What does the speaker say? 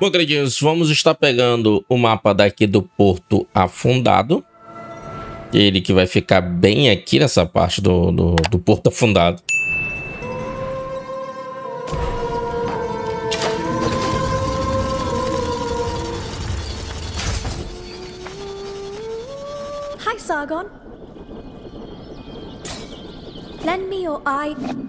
Bom, queridos, vamos estar pegando o mapa daqui do Porto Afundado. Ele que vai ficar bem aqui nessa parte do Porto Afundado. Hi, Sargon. Lend me your eye.